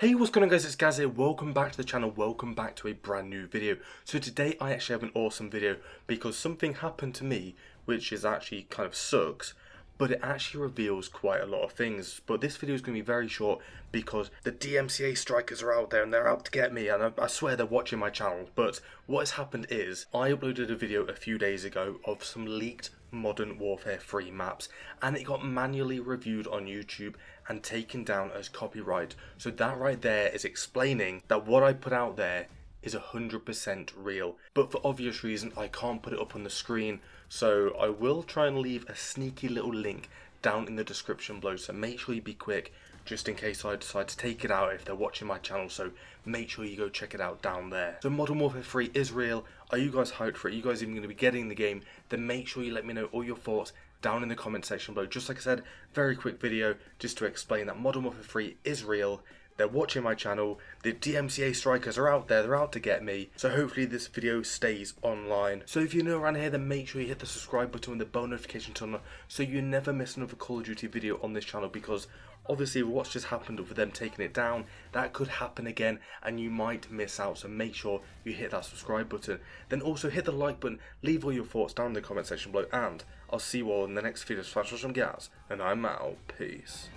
Hey, what's going on guys, it's Gaz here, welcome back to the channel, welcome back to a brand new video. So today I actually have an awesome video because something happened to me which is actually kind of sucks, but it actually reveals quite a lot of things. But this video is going to be very short because the DMCA strikers are out there and they're out to get me, and I swear they're watching my channel. But what has happened is I uploaded a video a few days ago of some leaked Modern Warfare 3 maps, and it got manually reviewed on YouTube and taken down as copyright. So that right there is explaining that what I put out there is 100% real, but for obvious reason I can't put it up on the screen, so I will try and leave a sneaky little link down in the description below, so make sure you be quick just in case I decide to take it out if they're watching my channel, so make sure you go check it out down there. So Modern Warfare 3 is real. Are you guys hyped for it? Are you guys even going to be getting the game? Then make sure you let me know all your thoughts down in the comment section below. Just like I said, very quick video just to explain that Modern Warfare 3 is real. They're watching my channel, the DMCA strikers are out there, they're out to get me. So hopefully this video stays online. So if you're new around here, then make sure you hit the subscribe button and the bell notification on so you never miss another Call of Duty video on this channel, because obviously what's just happened with them taking it down, that could happen again and you might miss out, so make sure you hit that subscribe button. Then also hit the like button, leave all your thoughts down in the comment section below, and I'll see you all in the next video. Slash from Gaz, and I'm out. Peace.